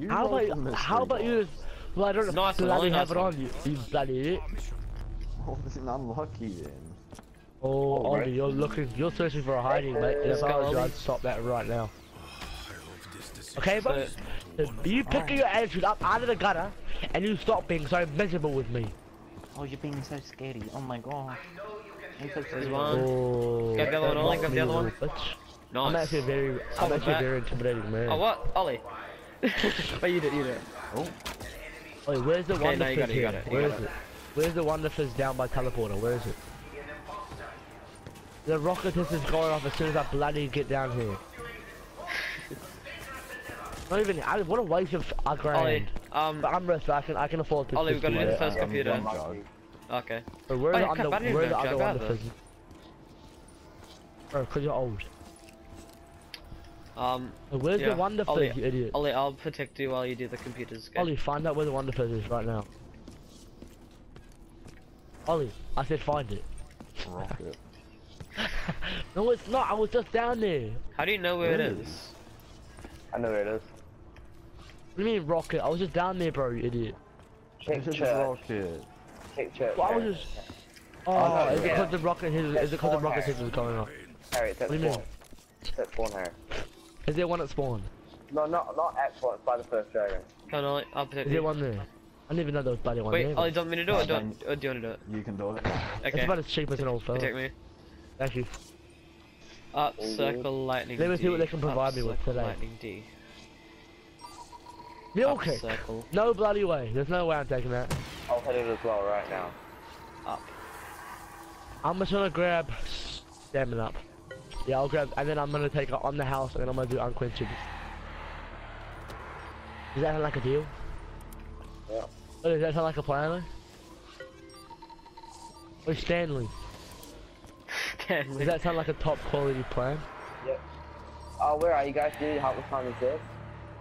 You're how about you just bloody have it on you? You bloody it. Oh, this is not lucky then. Oh, Ollie, right. You're looking, you're searching for a hiding, mate. If I was you, I'd stop that right now. Okay, but you picking your attitude up out of the gutter, and you stop being so miserable with me. Oh, you're being so scary. Oh my god. Oh, grab the other one, Ollie. Grab the other one. Nice. I'm actually very intimidating, man. Oh, what? Ollie. But you did. Oh. Ollie, where's the one that is here? Where is it? Where's the one that is down by teleporter? Where is it? The rocketist is going off as soon as I bloody get down here. Not even, I want to waste of a grand. Ollie, but I'm rich, so I can afford to. Ollie, we've got to do the first computer. Okay. But where's the other one that is? Bro, because you're old. Where's the wonder fizz, you idiot? Ollie, I'll protect you while you do the computers. Okay? Ollie, find out where the wonder fizz is right now. Ollie, I said find it. Rocket. No, it's not. I was just down there. How do you know where it is? I know where it is. What do you mean, rocket? I was just down there, bro, you idiot. Check church. Rocket. Check church. Well, I was just... Oh, is it because the rocket is coming up? Harry, it's at spawn. It's at spawn, Harry. Is there one at spawn? No, not at spawn. It's by the first dragon. Come on, I'll protect you. Is there one there? I didn't even know there was bloody one there. Wait, Ollie, do you want me to do it or do you want to do it? You can do it. Okay. It's about as cheap as an old fella. Protect me. Thank you. Up circle lightning D. Let me see what they can provide me with today. Lightning D. Mule kick. No bloody way. There's no way I'm taking that. I'll hit it as well right now. Up. I'm just gonna grab stamina up. Yeah, I'll grab, and then I'm gonna take it on the house, and then I'm gonna do unquenchable. Does that sound like a deal? Yeah. Oh, does that sound like a plan? Oh, Stanley. Does that sound like a top quality plan? Yep. Oh, where are you guys? Do you help with time is this?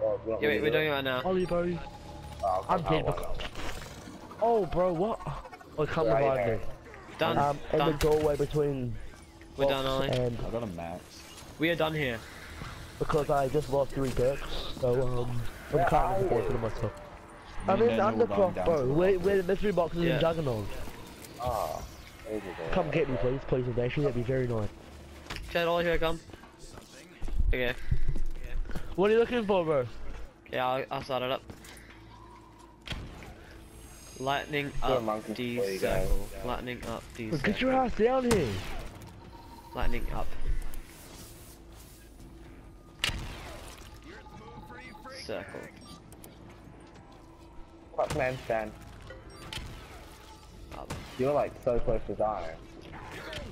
Oh, yeah, wait, we're doing it right now. Ollie, bro. Oh, I'm dead. Oh, bro, what? Oh, come revive me. Done. In the doorway between. We're done, Ollie. I got a max. We are done here. Because I just lost 3 perks, so I'm kind of forcing myself. I'm in the undercroft, bro. We're the mystery boxes and juggernaut. Ah. Come get me, please, please, actually, that'd be very nice. Chad, Ollie, here I come. Okay. What are you looking for, bro? Yeah, I'll start it up. Lightning up D circle. Lightning up D circle. Get your ass down here! Lightning up. Circle. What man stand? You're like so close to dying.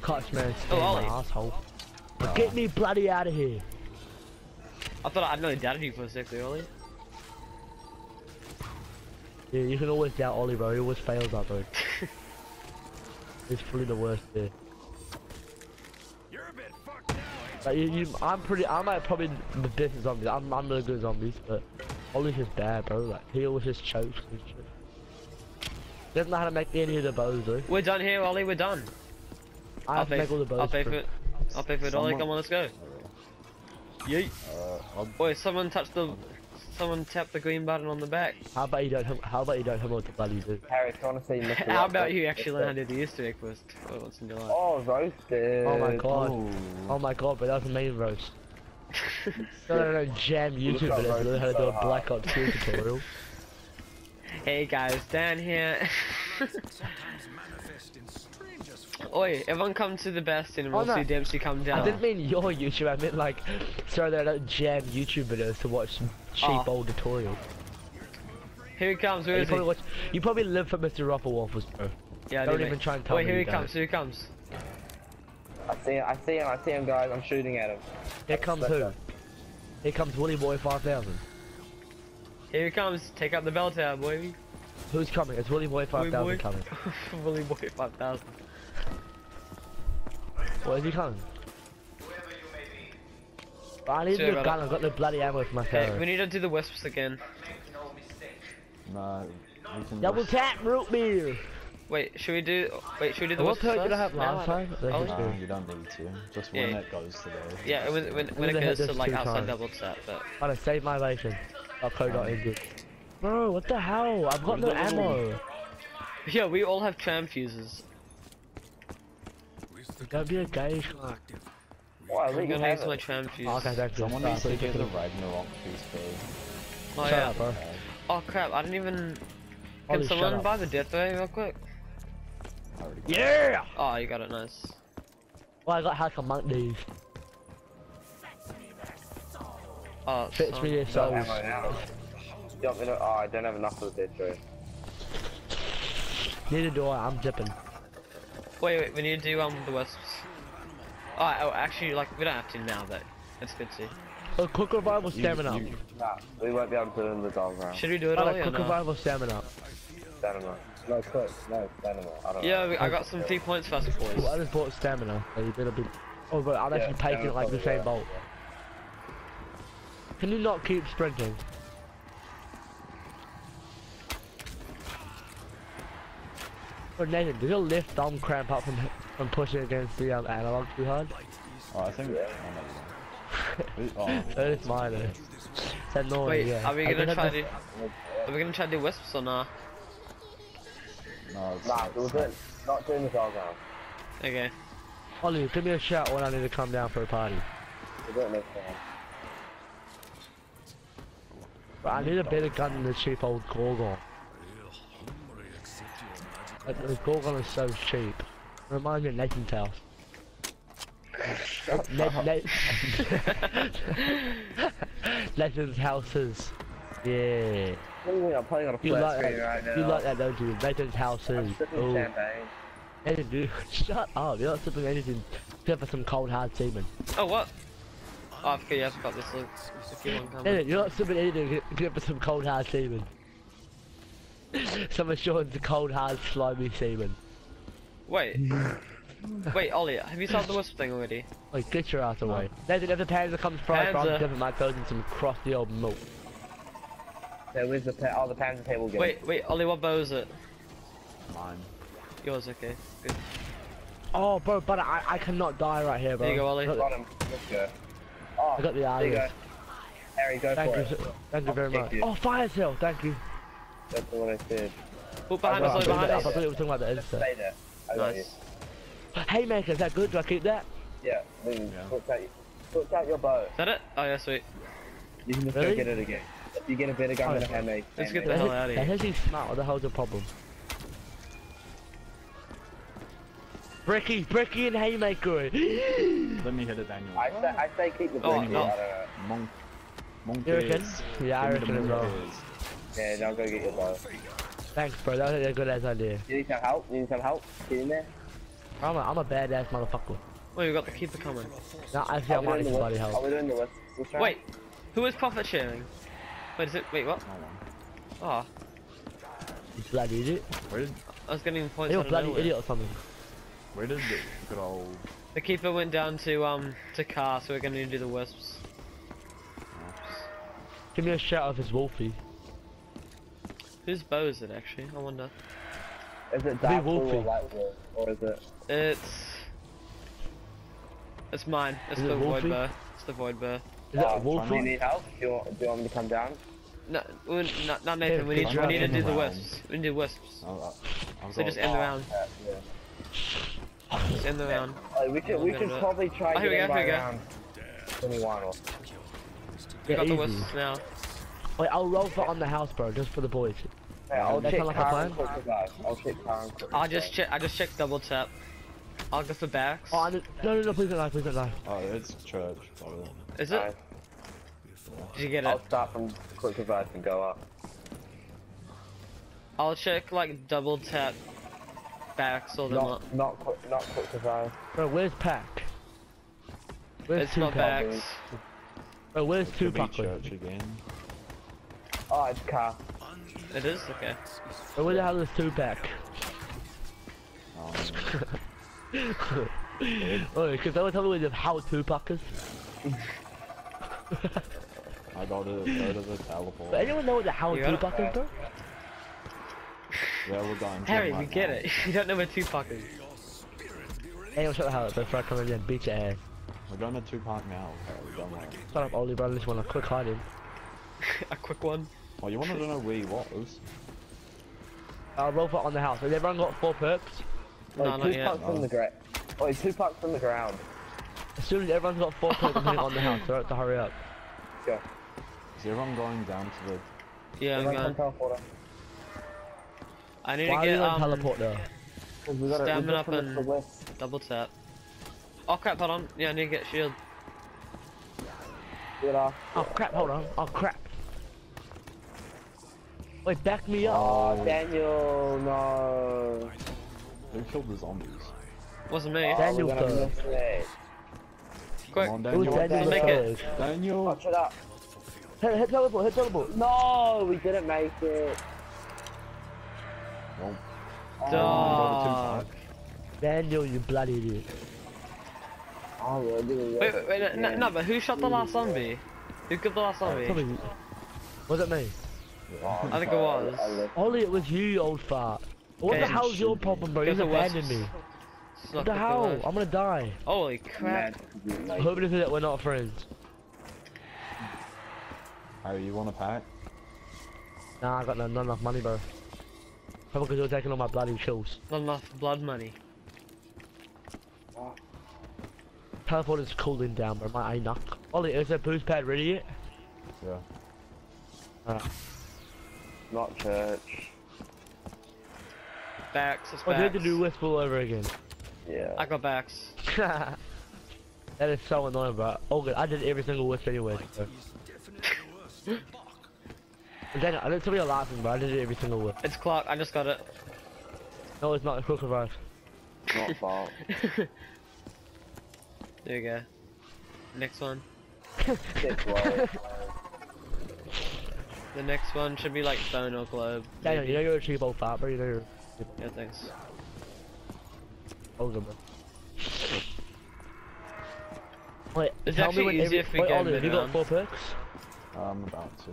Cuts, man. Oh, Ollie. Asshole. Oh. Get me bloody out of here. I thought I'd nearly doubted you for a sec there, Ollie. Yeah, you can always doubt Ollie, bro. He always fails that, bro. He's probably the worst there. You're a bit fucked now. Like, I might probably be best at zombies. I'm really good at zombies, but Ollie's just bad, bro. Like, he always just chokes and shit. Doesn't know how to make any of the bows, though. We're done here, Ollie, we're done. I'll have to make all the bows. I'll pay for it. I'll pay for it, Ollie, come on, let's go. Yeet. Boy, someone tapped the green button on the back. How about you don't have what the bloody do? Harry, I want to see Mr. How about you actually learn how to do the Easter egg first? Once in your life. Oh, roasted. Oh my god. Ooh. Oh my god, but that was a mean roast. No, jam YouTube, but I learned how to do a Black Ops 2 tutorial. Hey guys, Dan here. Oi, everyone come to the best and we'll see Dempsey come down. I didn't mean your YouTube, I meant like, sorry that I don't jam YouTube videos to watch cheap old tutorials. Here he comes, where is he? You probably live for Mr. Rufflewaffles, bro. Yeah, don't even try and tell me. Wait, here he comes, here he comes. I see him guys, I'm shooting at him. Here comes who? Here comes Woolly Boy 5000. Here he comes, take out the bell tower, boy. Who's coming? It's Woolly Boy 5000 coming. Woolly Boy 5000. What is he coming? Whoever you may be. But I need a gun, I've got no bloody ammo for my phone. Hey, we need to do the wisps again. No. Double tap root beer! Wait, should we do the wisps first? What perk did I have last time? No, you don't need to. Just when it goes to the... Yeah, when it goes to like outside double tap, but... I saved my life. Our code not in good. Bro, what the hell? I've got no ammo. Yeah, we all have tram fuses. That'd be a gay shark. Why? I'm gonna use my tram fuse. Oh, okay, that's someone needs to get the right in the wrong fuse phase. Oh yeah. Bro. Oh crap! I didn't even. Can someone buy the death ray real quick? Yeah! Oh, you got it, nice. Well, I got hacked on monk these. Oh, fits me your souls. Yeah, oh, I don't have enough of the death ray. Neither do I. I'm dipping. Wait, we need to do the wisps. Oh, actually, like we don't have to now, but it's good to see. A quick revival stamina. Nah, we won't be able to put it in the dog round. Should we do it all? Quick revival stamina. Stamina. No, quick. No, stamina. I don't know. Yeah, I got some key points for us, boys. Well, I just bought stamina. So you better be. Oh, but I'm actually taking it like the same bolt. Can you not keep sprinting? But Nathan, did your left thumb cramp up from pushing against the analog too hard? Oh, I think that is minor. That noise. Wait, yeah. Are we gonna try to do wisps or nah? No, it's not doing the dog now. Okay. Ollie, give me a shout when I need to come down for a party. We'll do it next time. But I need a better gun than the cheap old Gorgon. The Gorgon is so cheap. Remind me of Nathan's house. Nathan's houses. Yeah. I'm playing on a flat screen right now. You like that, don't you? Nathan's houses. Oh. Nathan, dude, shut up. You're not sipping anything except for some cold hard semen. Oh, what? Oh, okay, yeah, I forgot this link. Nathan, you're not sipping anything except for some cold hard semen. Some assurance of cold hard slimy semen. Wait, Ollie, have you solved the wisp thing already? Like, get your ass away. Nathan, if the panzer comes fried from, I'm dipping my toes in some crusty old milk. So where's the panzer table game? Wait, Ollie, what bow is it? Mine. Yours, okay, good. Oh, bro, but I cannot die right here, bro. There you go, Ollie. Got him. Let's go. Oh, I got the arrows. There you go. Harry, go for it. Thank you very much. Oh, fire sale, thank you. That's the one I said. Oh, behind us, behind us. I thought it was talking about the instant. Nice. Haymaker, is that good? Do I keep that? Yeah, switch out your bow. Is that it? Oh yeah, sweet. You can just go get it again. You get a better gun than a handmaker. Let's get the hell out of here. That he's smart, what the hell's the problem? Bricky and Haymaker. Let me hit it, Daniel. I say keep the Bricky. No. Monkeys. Yeah, I reckon as well. Yeah, now go get your bow. Thanks, bro. That was a good ass idea. You need some help? Get in there. I'm a badass motherfucker. Well, you got the keeper coming. No, I feel I need somebody help. Are we doing the wisps? Wait, who is profit sharing? Wait, is it? Wait, what? Ah. Oh. You bloody idiot. Where did? I was getting points. You're a bloody idiot or something. Where did the good old? The keeper went down to car, so we're gonna do the wisps. Give me a shout of his Wolfie. Whose bow is it actually? I wonder. Is it dark blue or light blue? Or is it? It's mine. It's the void bow. It's the void bow. Is that Wolfie? Do you need help? Do you want me to come down? No, not Nathan. Yeah, we need to do the wisps. We need to do wisps. So just end the round. Just end the round. We can probably try to get by round 21 or. We got the wisps now. Wait, I'll roll for on the house, bro, just for the boys. Hey, I just check double tap. I'll go for backs. Oh, no, please don't lie, Oh, it's church. Probably. Is it? Did you get it? I'll start from quick advice and go up. I'll check like double tap, backs or the not quick advice. Bro, where's pack? Where's it's not backs. Bro, where's two pack? Church again. Oh, it's car. It is? Okay. So where the hell is Tupac? Oh, because someone told me how Tupac is. I go to the teleport. Does anyone know what the how Tupac is, though? Yeah, we're going to Harry, we get it. You don't know where Tupac is. Hey, what's up, Harry? Before I come in there and beat your ass. We're going to Tupac now. Shut up, Ollie, bro. I just want to quick hide him. A quick one. Oh, you wanted to know where he was? I'll roll for it on the house. Has everyone got four perps? No, like, not yet. Oh, he's 2 parts from the ground. As soon as everyone's got 4 perps on the house, they're out to hurry up. Let's go. Is everyone going down to the... Yeah, I'm going. I need to get teleport though? Stamina up and double tap. Oh crap, hold on. Yeah, I need to get shield. Oh crap, hold on. Oh crap. Wait, back me up. Oh, Daniel, no. Who killed the zombies? Wasn't me. Oh, Daniel though. Quick, on, Daniel. Daniel. Make it. Daniel. Watch it up. Hit teleport, hit teleport. No, we didn't make it. No. Oh, Daniel, you bloody idiot. Oh, wait, no, but who shot the last zombie? Who killed the last zombie? Was it me? I think it was. Ollie, it was you, old fart. What the hell's your problem, bro? You abandoned me. What the hell? I'm gonna die. Holy crap. I'm hoping that we're not friends. Oh, you want a pack? Nah, I got not enough money, bro. Probably because you're taking all my bloody kills. Not enough blood money. Teleport is cooling down, bro. My A-nuck. Ollie, is that boost pad ready yet? Yeah. Alright. Not church. Backs, it's backs. I need to do West all over again. Yeah. I got backs. That is so annoying, bro. Oh good, I did every single West anyway. Daniel, I didn't tell you a last one, but I did it every single one. It's Clark, I just got it. No, it's not, it's Crook Revive. Not fault. There you go. Next one. The next one should be like Stone or Globe. Daniel, maybe. You know you're a cheap old fart, bro. You know you're a cheap. Yeah, thanks. Hold on, bro. Wait, it's actually easier if we go mid-round. Have you got 4 perks? I'm about to.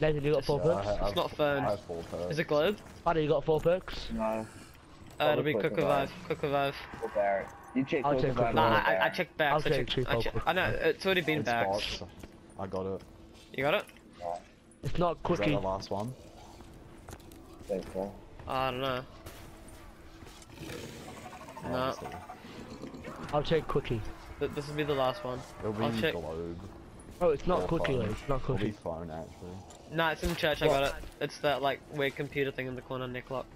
Nathan, you got 4 perks? It's not phone. I have 4 perks. Is it Globe? Paddy, you got 4 perks? No. It'll be Quick Revive. Quick Revive. Or Barrett. You check Quick Revive. Nah, I checked back. I'll check Quick Revive. I know, it's already been back. I got it. You got it? Yeah. It's not Quickie. Is that the last one? I don't know. No. I'll check Quickie. This will be the last one. It'll be Globe. Oh, it's not Quickie, though. It's not Quickie. It'll be phone, actually. Nah, it's in church, I got it. It's that, like, weird computer thing in the corner, neck lock.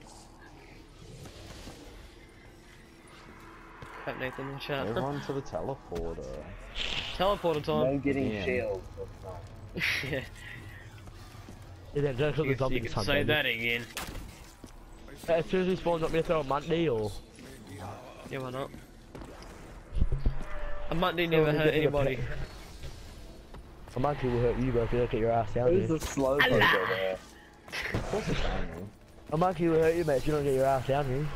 Crap, Nathan, in chat. Everyone to the teleporter. Teleporter time. No getting shield. Yeah. Yeah, don't look at the zombies. Say that again. As soon as he spawns up, me throw a Monday, or? Yeah, why not? A Monday never hurt anybody. I might will hurt you, bro, if you look at your ass down. Who's the slow poke over there? What's the thing? I might will hurt you, mate, if you don't get your ass down here.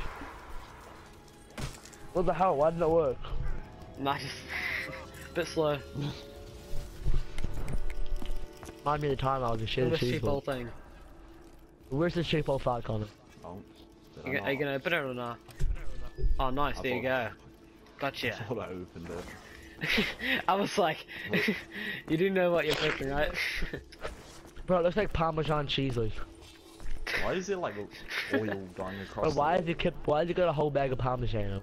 What the hell? Why didn't it work? Nah, just a bit slow. Remind me of the time I was a shit. Where's the cheap old thing? Where's the cheap old fart Connor? Oh, are you gonna open it or not? Oh, nice. There you go. Gotcha. I thought I opened it. I was like, you do know what you're picking, right? Bro, it looks like Parmesan cheese leaf. Why is it like oil going across? Bro, why have you got a whole bag of Parmesan up?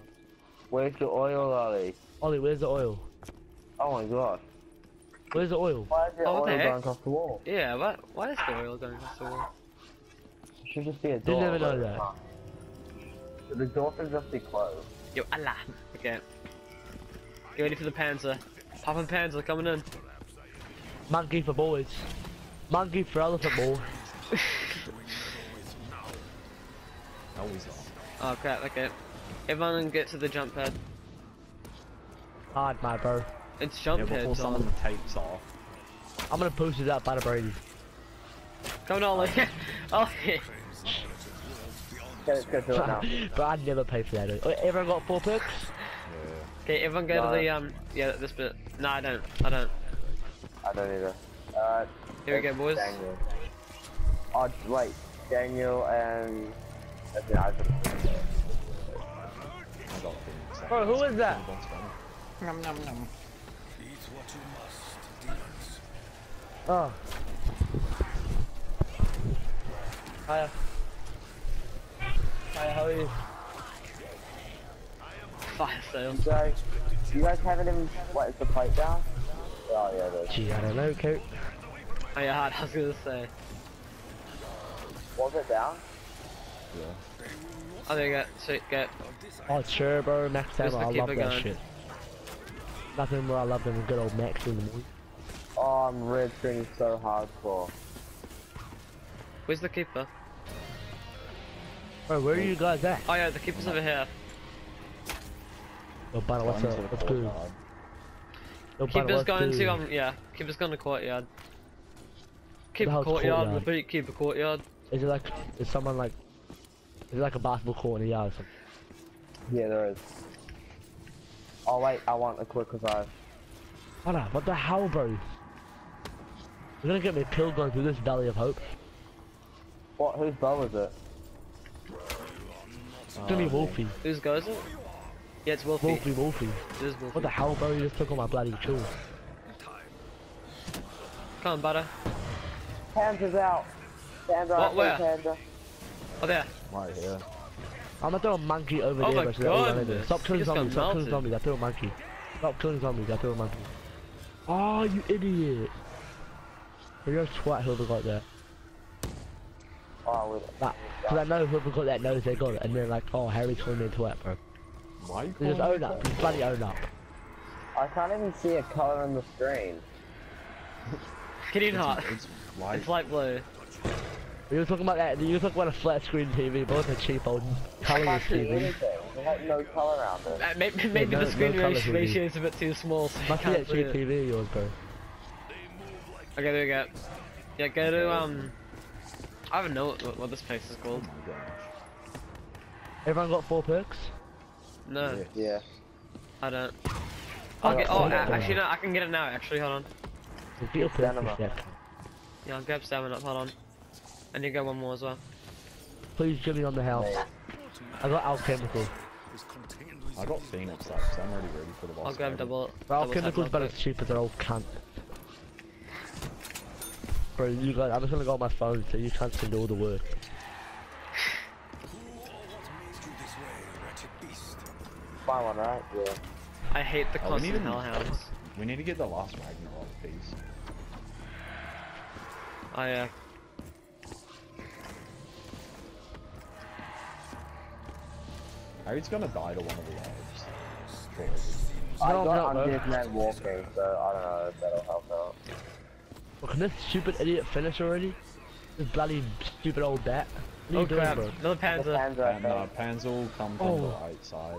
Where's the oil, Ollie? Ollie, where's the oil? Oh my god. Where's the oil? Why is the oil going across the wall? Yeah, but why is the oil going across the wall? It should just be a door. You never know that. So the door should just be closed. Yo, Allah. Okay. Get ready for the Panzer. Poppin' Panzer coming in. Monkey for boys. Monkey for elephant ball. No, he's not. Oh crap, okay. Everyone get to the jump pad. Hard, my bro. It's jump pad. Before someone takes off. I'm gonna boost it up by the Brady. Come on, Ollie. Oh, yeah. Let's go to it now. But I'd never pay for that. Everyone got 4 perks? Okay, everyone go to the, yeah, this bit. No, I don't. I don't either. Here we go, boys. Daniel. Oh, wait. Daniel and... Bro, who is that? Nom nom nom. Eat what you must, demons. Oh. Hiya. Hiya, how are you? Fire sale. So, you guys haven't even... What, is the plate down? Oh yeah, there it is. Gee, I don't know, Coop. Oh yeah, I was gonna say. Was it down? Yeah. I think get. Oh, Turbo, next time I love that going. Shit. Nothing more I love than good old Max in the movie. Oh, I'm red screening so hardcore. Where's the keeper? Bro, where are you guys at? Oh yeah, the keeper's over here. Yo, Butter, what's up? Let's go. Yo, keeper's going to, yeah. Keeper's going to courtyard. Keeper courtyard, repeat keeper courtyard. Is it like, is someone like, is it like a basketball court in the yard or something? Yeah, there is. Oh wait, I want a quick revive. What the hell, bro? You're gonna get me killed going through this valley of hope. What? Whose bow is it? It's gonna be Wolfie. Whose go is it? Yeah, it's Wolfie. Wolfie. It is Wolfie. What the hell, bro? You just took all my bloody kills. Come on, Butter. Panzer's out. Panzer, what, where? Panzer. Oh, there. Right here. I'm gonna throw a monkey over there. Oh my god. Stop killing zombies. Stop killing zombies. I threw a monkey. Stop killing zombies. I threw a monkey. Oh, you idiot. You're a twat whoever got that. Oh, because I know whoever got that knows they got it. And they're like, oh, Harry's calling me a twat, bro. Why? Just own up. Just bloody own up. I can't even see a color on the screen. Kidding hot. It's light blue. We were talking about that. You were talking about a flat screen TV, but it's a cheap old colorless TV. We had no color around it. Maybe yeah, no, the screen ratio is a bit too small. So must be that cheap TV yours, bro. Okay, there we go. Yeah, go to I don't know what this place is called. Oh my gosh. Everyone got 4 perks? No. Yeah. I don't. Okay. Oh, actually no. I can get it now. Actually, hold on. Yeah, I'll grab stamina up. Hold on. And you got one more as well. Please give me on the house. I got alchemical. I got Phoenix up, so I'm already ready for the boss. I'll grab double. Alchemical's better cheaper than old cunt. Bro, you guys, I'm just gonna go on my phone so you can't send all the work. Buy one, right? Yeah. I hate the constant hellhounds. We need to get the last Ragnarok piece. Oh yeah. Harry's gonna die to one of the lives. I got undead man walking, so I don't know if that'll help out. Well, can this stupid idiot finish already? This bloody stupid old bat. Oh crap, another Panzer. No, Panzer will come from the right side.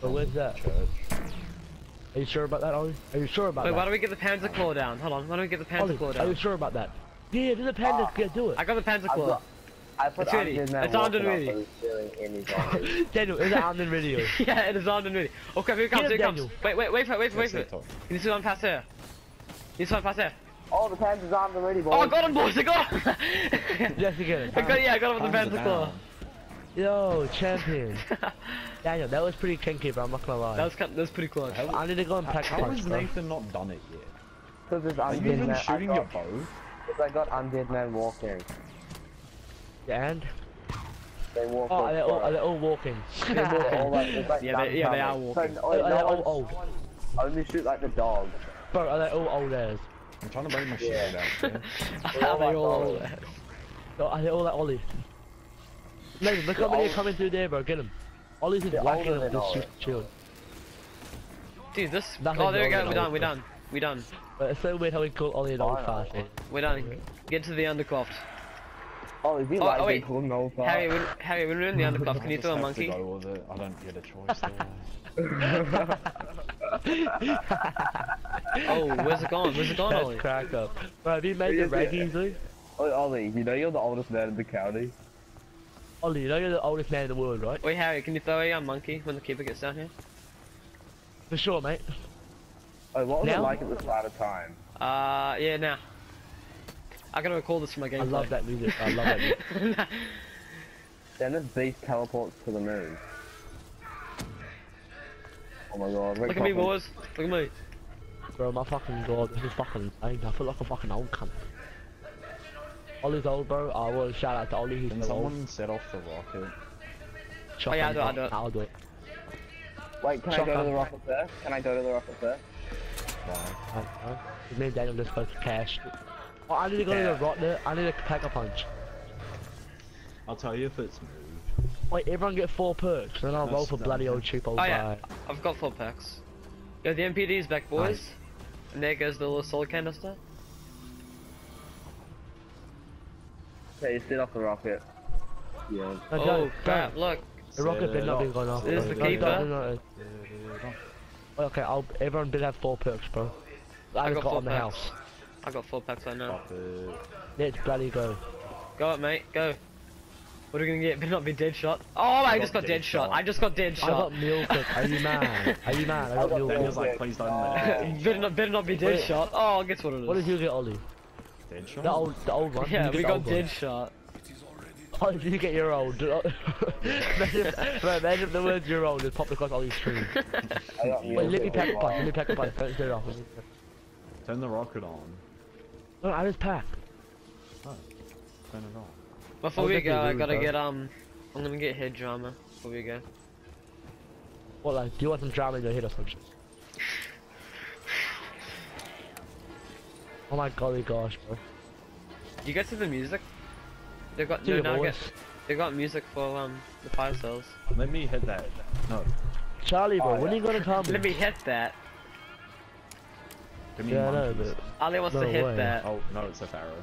But where's that? Church. Are you sure about that, Ollie? Are you sure about that? Wait, why don't we get the Panzer claw down? Hold on, why don't we get the Panzer claw down? Are you sure about that? Yeah, do the Panzer, yeah, do it. I got the Panzer claw. I put it's on the video. Daniel, is it on the video? Yeah, it is on the video. Okay, here it comes, Wait for it. You need to run past here. Oh, the Panzer's on the radio, boys. Oh, I got him, boys, I got him! Yes, you get it. I got him with the Panzer claw. Yo, champion. Daniel, that was pretty kinky, bro, I'm not gonna lie. That was pretty close. I need to go and pack a punch, has Nathan not done it yet? Because it's undead man. Are you even shooting your bow? Because I got undead man walking. And they walk. Oh, they're all walking. They are walking. So, they're all old. I only shoot like the dog. Bro, are they all old as? I'm trying to bring my shit out. Are they all old as? Are they all like Ollie? No, look how many are coming through there, bro. Get them. Ollie's just whacking them. Just chill. Dude, this. Oh, there we go. We're done. We're done. It's so weird how we call Ollie an old fast. We're done. Get to the undercroft. Oh, is he like calling old fart? Harry, when we're in the undercloth, can you throw a monkey? I don't get a choice there. Oh, where's it gone, Ollie? That's cracked up. Bro, have you made the rank easily? Ollie, you know you're the oldest man in the county. Ollie, you know you're the oldest man in the world, right? Wait, Harry, can you throw a monkey when the keeper gets down here? For sure, mate. Oh, what was it like at the start of time? Yeah, now. I gotta recall this from my game. I love that music. Then this beast teleports to the moon. Oh my god. Look at me, boys. Look at me. Bro, my fucking god. This is fucking insane. I feel like a fucking old cunt. Ollie's old, bro. I will shout out to Ollie. He's in the Someone old. Set off the rocket. Shotgun. Oh yeah, I'll do it. I'll do it. Wait, can Shotgun. I go to the rocket first? Can I go to the rocket first? No. His name Daniel just goes to cash. Oh, I need to go to the rocket. I need to pack a punch. I'll tell you if it's moved. Wait, everyone get 4 perks, then I'll roll for bloody old cheap old guy. Oh yeah, I've got 4 perks. Yo, the MPD's back, boys. Nice. And there goes the little solid canister. Okay, you still off the rocket. Yeah. Oh, oh crap, look. The rocket did not be gone off. There's the keeper. No. Okay, everyone did have 4 perks, bro. I got 4 on the packs. House. I got 4 perks, I know. Let's bloody go. Go up, mate, go. What are we gonna get? Better not be dead shot. Oh, I just got dead shot. I got meal cook. Are you mad? Are you mad? I got meal cook. Like, please don't. Better not be dead shot. Oh, guess what it is. What did you get, Ollie? Dead shot. The old one. Yeah, we got dead shot. Oh, did you get your old? Imagine the word "your old" just popped across Ollie's screen. Wait, let me pack a punch. Let me pack a punch. Don't turn it off. Turn the rocket on. No, I just packed. Oh, turn it on. Before we go, I gotta get I'm gonna get head drama before we go. What, like, do you want some drama in your head or something? Oh my golly gosh, bro. You get to the music? They've got they got music for the fire cells. Let me hit that. No. Charlie, bro, when are you gonna come? Let me hit that. Give me one. Ali wants to hit that. Oh no, it's a pharaoh.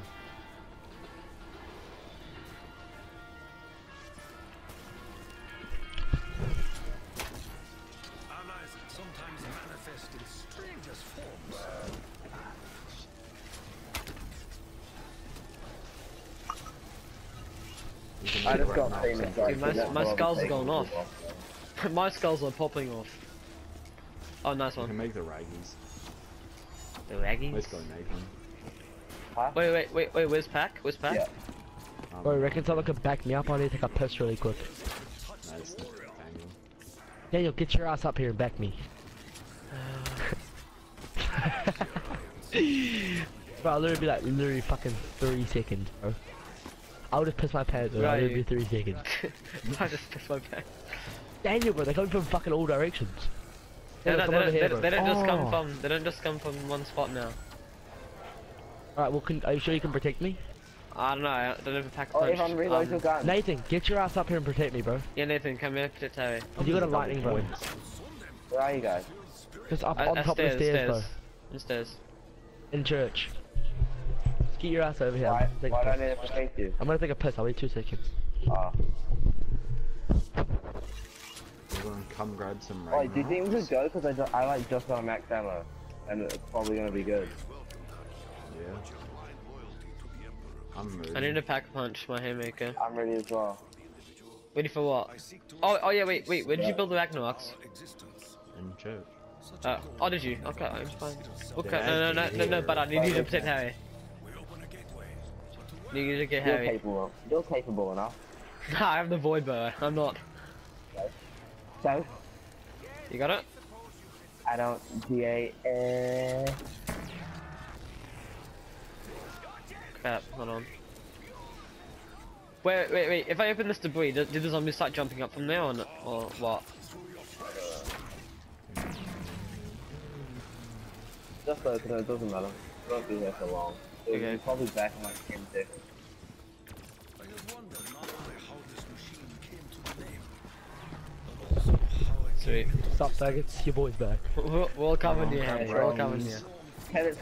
I just got demon drive. My skull's gone off. My skulls are popping off. Oh, nice one. You can make the raggies. The raggies? Let's go make them. Huh? Wait, where's Pack? Where's Pack? Yeah. Bro, reckon someone could back me up? I need to take a piss really quick. Nice. Daniel, get your ass up here and back me. Bro, I'll literally be like, fucking 3 seconds, bro. I would have pissed my pants, bro. Right. It would be 3 seconds. I just pissed my pants. Daniel, bro, they're coming from fucking all directions. They don't just come from one spot now. Alright, well, are you sure you can protect me? I don't know. I don't have a pack of punch. Reload your gun. Nathan, get your ass up here and protect me, bro. Yeah, Nathan, come here, protect Harry. You got a lightning bro. Where are you guys? Just up on top of the stairs, bro. Stairs. In church. Get your ass over here. Why do I need to protect you? I'm gonna take a piss. I'll wait 2 seconds. Ah. We're gonna come grab some. Wait, do you think we just go? Cause I like just got max ammo, and it's probably gonna be good. Yeah. I'm ready. I need to pack a punch, my haymaker. I'm ready as well. Ready for what? Oh yeah, wait. Where did you build the Magnavox? In church. Oh, did you? Okay, I'm fine. Okay, no. But I need you to protect Harry. You're capable enough. Nah, I have the void bow. I'm not. So? You got it? I don't. Crap, hold on. Wait. If I open this debris, did the zombies start jumping up from there or not? Or what? Just open it, doesn't matter. We won't be here for long. Okay. You're probably back in like 10 seconds. I just wonder not only how this machine came to the name, but also how it came. Sweet. Stop, faggots. Your boy's back. We'll come in here. We'll come in here. Hey, let's go.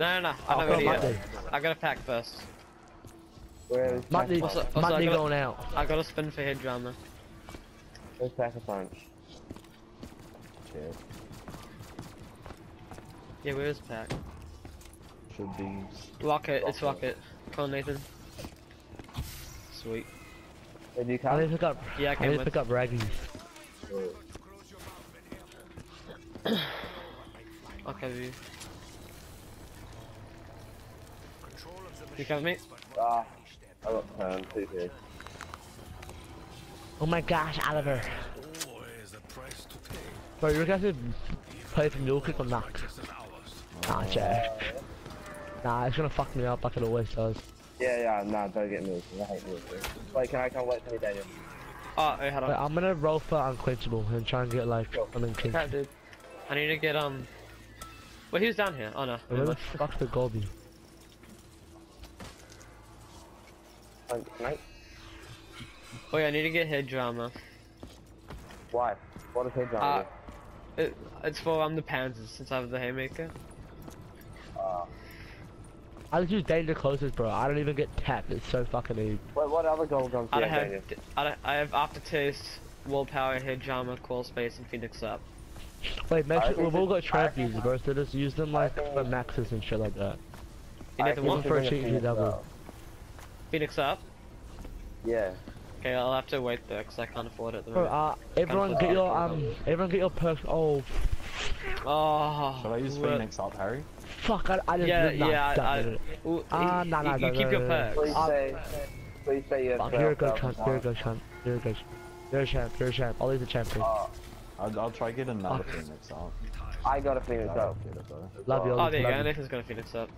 No. I'm not ready yet. I gotta pack first. Monday going out. I gotta spin for head drama. Let's pack a punch. Cheers. Yeah, where is Pack? Rocket, it's Rocket. Come on, Nathan. Sweet. Did you come? I need to pick up Raggy. Okay, dude. You coming, mate? Ah, I got time, too good. Oh my gosh, Oliver. Bro, you're gonna have to play from your kick or not? Nah, it's gonna fuck me up like it always does. Nah, don't get moved. I hate moved. Wait, can I come wait for me, Daniel? Hey, hold on. Wait, I'm gonna roll for unquenchable and try and get like uninquenchable. Crap, dude. I need to get Wait, who's down here? Oh no. Where the fuck's the Goldie? Mate? Wait, I need to get head drama. Why? What is head drama? It's for the panzers since I have the haymaker. I just use danger closest, bro. I don't even get tapped. It's so fucking easy. Wait, what other gold guns do you have? I have aftertaste, wall power, head drama, crawl space, and phoenix up. Wait, make sure we've all got trap users, bro. So just use them like for maxes and shit like that. You need the one for a cheat double. Phoenix up? Yeah. Okay, I'll have to wait there because I can't afford it at the moment. Everyone get your perks. Oh. Oh. Should I use Phoenix up, Harry? Fuck! I just keep your perks. Please say you have. Here it goes, champ. Here it goes, champ. Here it goes. You're a champ. You're a champ. I'll leave the champ here. I'll try get another Phoenix up. I got a Phoenix up. Love you. Oh, there you go. Nathan's gonna Phoenix up.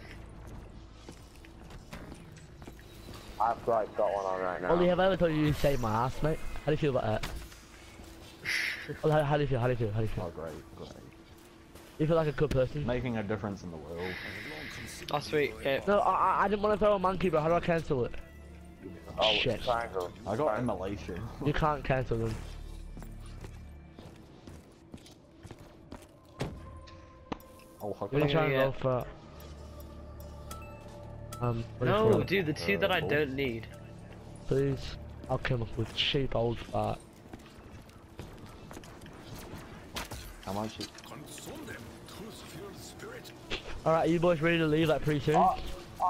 I've got one on right now. Ollie, have I ever told you to save my ass, mate? How do you feel about that? How do you feel? How do you feel? Oh, great. You feel like a good person? Making a difference in the world. Oh, sweet. Yeah. No, I didn't want to throw a monkey, but how do I cancel it? Oh, shit. I got immolation. You can't cancel them. Oh, how can I go for... no, dude, the two that I don't need. Please, I'll come up with cheap old fart. How much? Alright, you boys ready to leave like pretty soon? I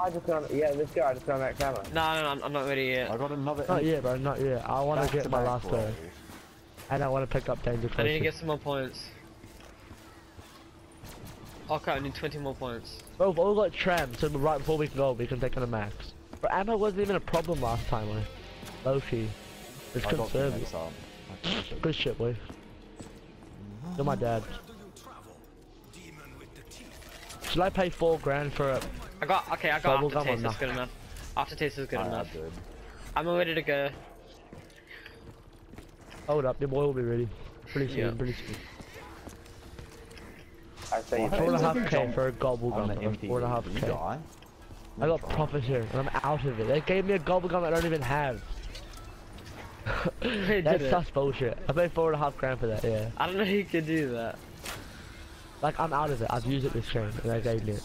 just found, let's go, I just found that camera. No, I'm not ready yet. I got another. Not yet, bro, not yet. I want to get my last one. And I want to pick up danger close. I need to get some more points. Okay, I need 20 more points. Bro, we've all got tram, so right before we go, we can take on a max. But ammo wasn't even a problem last time, boy. Low-key. It's conservative. Good shit, boy. You're my dad. Should I pay 4 grand for it? I got aftertaste, that's good enough. Aftertaste is good enough. I'm ready to go. Hold up, your boy will be ready. Pretty soon, pretty soon. I say 4.5k for a gobble gun. 4.5k. I got profit here and I'm out of it. They gave me a gobble gun I don't even have. That's such bullshit. I paid 4.5 grand for that, yeah. I don't know who could do that. Like, I'm out of it. I've used it this game and they gave me it.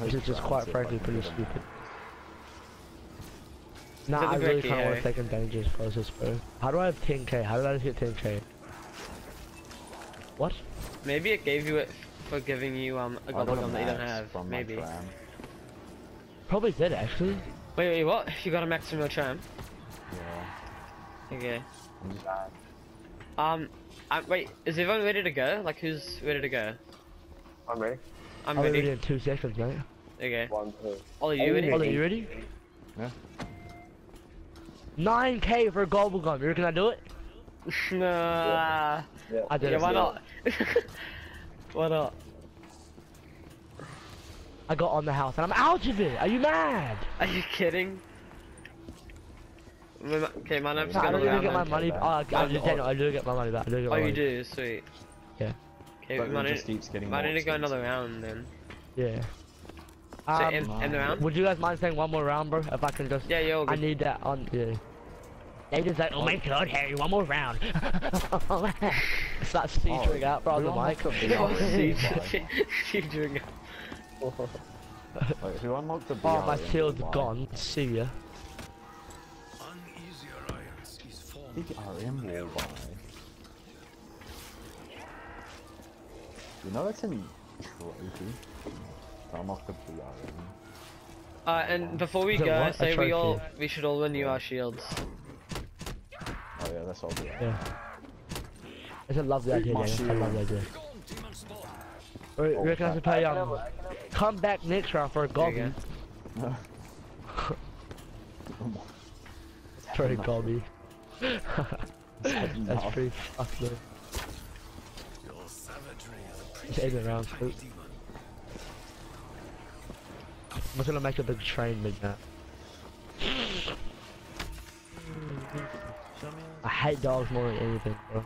Which is just quite frankly pretty stupid. Nah, I really kinda wanna take a dangerous process, bro. How do I have 10k? How did I just get 10k? What? Maybe it gave you it for giving you a gobble gun that you don't have. Maybe. Probably did actually. Wait, what? You got a max from your tram? Yeah. Okay. I'm just... wait, is everyone ready to go? Like, who's ready to go? I'm ready. I'm ready in 2 seconds, mate. Okay. 1, 2. Ollie, you ready? Ollie, you ready? Yeah. 9k for a gobble gun. You reckon I do it? Nah. Yeah. I did it. Why not? Why not? I got on the house and I'm out of it. Are you mad? Are you kidding? Okay, my name's gonna be out. I do get my money back. I do get my money back. Oh, you do? Sweet. Yeah. Okay, we might need to go another round then. Yeah. So end the round? Would you guys mind saying one more round, bro? If I can just. Yeah, you're all good. I need that on you. They just like, oh my god, Harry, one more round. Start seizing up, bro, on the mic. Seizing up. Wait, who unlocked the BR? Oh, my shield's gone. See ya. DRM nearby. You know that's in trophy. Unlock the BRM. And before we go, say we should all renew our shields. Oh yeah, that's all good. Yeah. It's a lovely idea, yeah. I love the idea. Alright, we're gonna have to pay come back next round for a goblin. Sorry, goblin. That's pretty fucked though. Just end the round, please. I'm gonna make a big train midnight. I hate dogs more than anything, bro.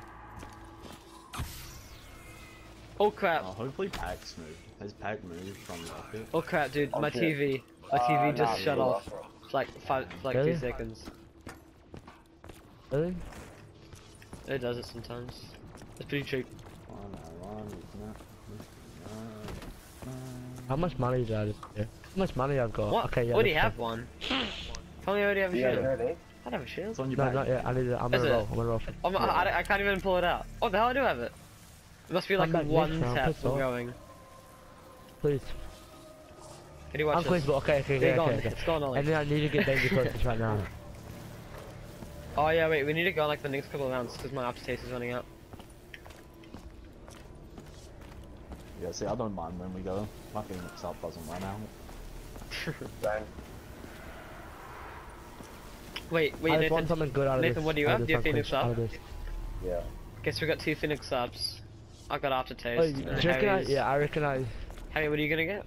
Oh crap! Oh, hopefully Pack's moved. Has Pack moved from the rocket? Oh crap, dude! Oh, my shit. TV, my TV just shut off. It's like really? 2 seconds. Really? It does it sometimes. It's pretty cheap. How much money is that? How much money I've got? What? Okay, yeah. What do you have one? Tell me, already have a shield. I don't have a shield. It's on your back. No, not yet. I need it. I'm gonna roll. I'm gonna roll. I can't even pull it out. Oh, the hell! I do have it. It must be like one tap for going. Please. Can you watch this? Please, okay. It's gone, Ollie. And then I need to get danger close right now. Oh yeah, wait. We need to go like the next couple of rounds because my appetite is running out. Yeah, see, I don't mind when we go. My Phoenix up doesn't run out. Dang. Wait, Nathan. Want something good out of Nathan, what do you have? Do you Phoenix up? Yeah. Guess we got 2 Phoenix ups. I got aftertaste. Oh, I reckon I. Hey, what are you gonna get?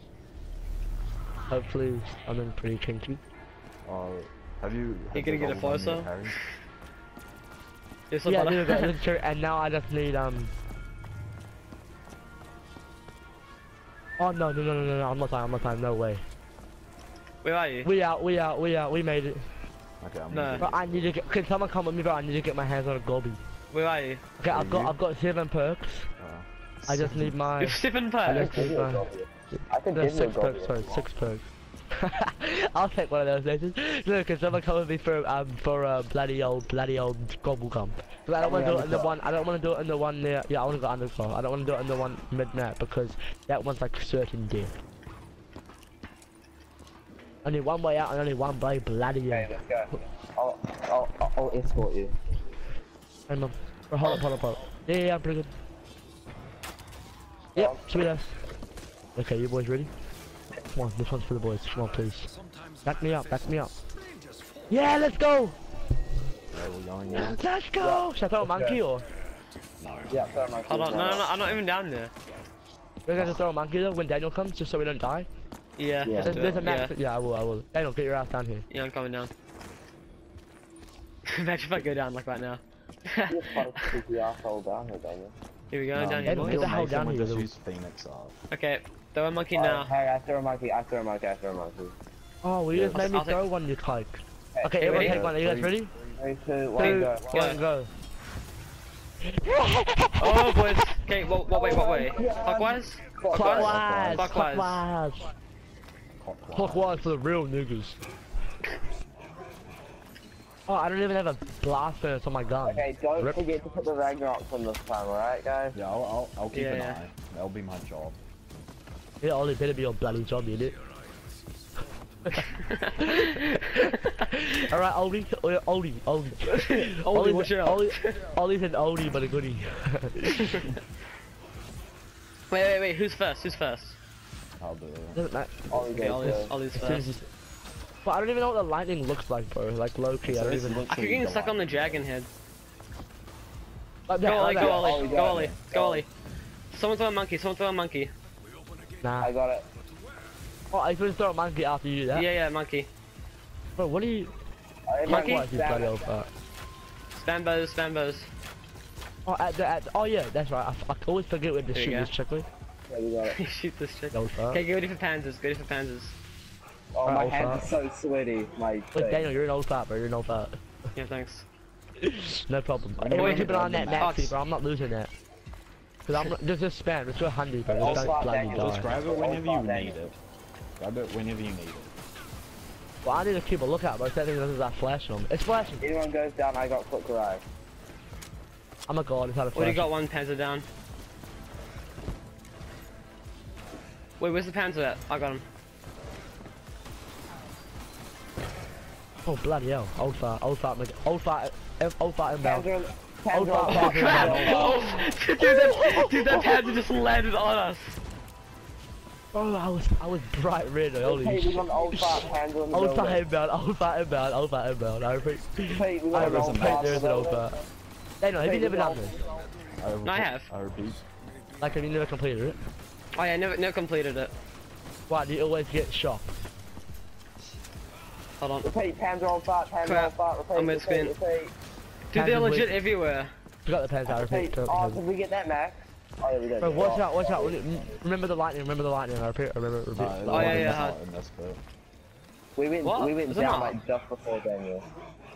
Hopefully, I'm in pretty kinky. Oh, have you? Have you gonna get a flow cell? Yeah, I got true. And now I just need Oh no! I'm not dying. No way. Where are you? We out. We made it. Okay, I'm no. But I need to get. Can someone come with me? But I need to get my hands on a gobby. Where are you? Okay, I've got 7 perks. I just need my. You have 7 perks. I can give you a gobby. Sorry, 6 perks. I'll take one of those, Nathan. No, can someone come with me for a bloody old gobblegum? But I don't want to do it in the one. I don't want to do it in the one there. Yeah, I want to go underclaw. I don't want to do it in the one midnight because that one's like certain death. Only one way out and only one way bloody. Okay, let's go. I'll escort you. Hey, mom. Hold up. Yeah, I'm pretty good. Yep, sweet ass. Okay, you boys ready? Come on, this one's for the boys. Come on, please. Back me up. Yeah, let's go! Let's go! Yeah. Should I throw a monkey or? No. Yeah, throw a monkey. Hold on, no, I'm not even down there. We're gonna throw a monkey though when Daniel comes, just so we don't die. Yeah. There's a max. Yeah, I will. Daniel, get your ass down here. Yeah, I'm coming down. Imagine if I go down like right now. You're supposed to keep the asshole down here, Daniel. Here we go, down here. Get the hell down here. Use Phoenix up. Okay, throw a monkey now. Hey, I throw a monkey. Oh, we just made me throw one, you tyke. Okay, everyone take one. Are you guys ready? 3, 2, 1, go. Go. Oh, boys. Okay, wait. Clockwise for the real niggas. Oh, I don't even have a blast furnace on my gun. Okay, don't forget to put the Ragnarok on this time, alright, guys? Yeah, I'll keep an eye. That'll be my job. Yeah, Ollie, better be your bloody job, you idiot. Alright, Oldie, watch out. Oldie's an oldie but a goodie. Wait, who's first? I'll do it. Doesn't matter. Okay, Ollie's first. But I don't even know what the lightning looks like, bro. Like, low-key, I don't even know. I keep getting stuck on the dragon head. Go Ollie. Someone throw a monkey. Nah. I got it. Oh, I could throw a monkey after you do that? Yeah, monkey. Bro, what are you... Monkey? Spambos. Oh, yeah, that's right. I always forget when to shoot this chickly. Yeah, you got it. Shoot this chickly. Okay, get ready for panzers. Oh, my hands are so sweaty. Look, Daniel, you're an old fart, bro. Yeah, thanks. No problem. Everyone keep it on that maxi, bro. I'm not losing that. Cause just spam. It's 100, bro. Just don't bloody die. Just grab it whenever you need it. Well, I need to keep a lookout, but I think this is our flash on. It's flashing. Anyone goes down, I got quick arrive. I'm a god, it's not a flash. Already got one panzer down. Wait, where's the panzer at? I got him. Oh, bloody hell. Old fart inbound. Old fart inbound. Dude, that panzer just landed on us. Oh, I was bright red. Holy shit. We want old fat inbound. I repeat. There is an old fat. Daniel, have you never done this? No, I have. I repeat. Like, have you never completed it? Oh yeah, never completed it. Why do you always get shocked? Hold on. Repeat, Panzer on fart, Panzer on fart, repeat, I'm repeat. Dude, they're legit everywhere. We got the Panzer, repeat. Oh, did we get that, Max? Oh, yeah, we did. Bro, watch out, watch out. Remember the lightning, remember the lightning. I repeat, repeat. Oh, yeah, yeah. We went down like just before Daniel.